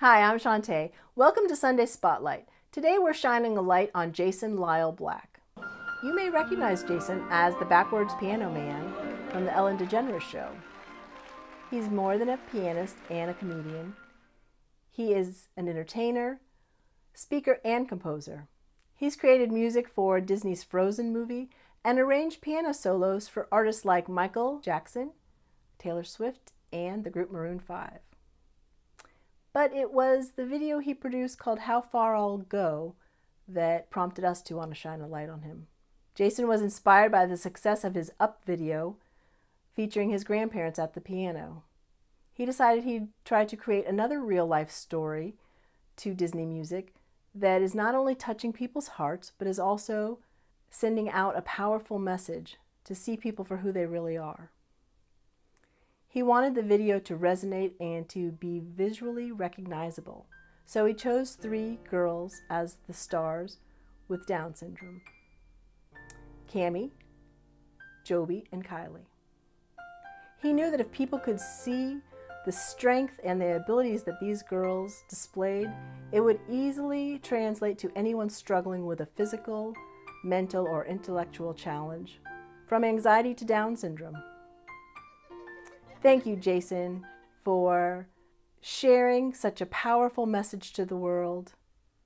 Hi, I'm Chantai. Welcome to Sunday Spotlight. Today we're shining a light on Jason Lyle Black. You may recognize Jason as the backwards piano man from the Ellen DeGeneres Show. He's more than a pianist and a comedian. He is an entertainer, speaker, and composer. He's created music for Disney's Frozen movie and arranged piano solos for artists like Michael Jackson, Taylor Swift, and the group Maroon 5. But it was the video he produced called How Far I'll Go that prompted us to want to shine a light on him. Jason was inspired by the success of his Up video featuring his grandparents at the piano. He decided he'd try to create another real-life story to Disney music that is not only touching people's hearts, but is also sending out a powerful message to see people for who they really are. He wanted the video to resonate and to be visually recognizable, so he chose three girls as the stars with Down syndrome: Cami, Joby, and Kylie. He knew that if people could see the strength and the abilities that these girls displayed, it would easily translate to anyone struggling with a physical, mental, or intellectual challenge, from anxiety to Down syndrome. Thank you, Jason, for sharing such a powerful message to the world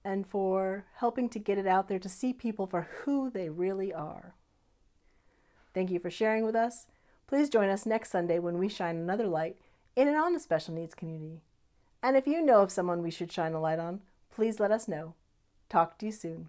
and for helping to get it out there to see people for who they really are. Thank you for sharing with us. Please join us next Sunday when we shine another light in and on the special needs community. And if you know of someone we should shine a light on, please let us know. Talk to you soon.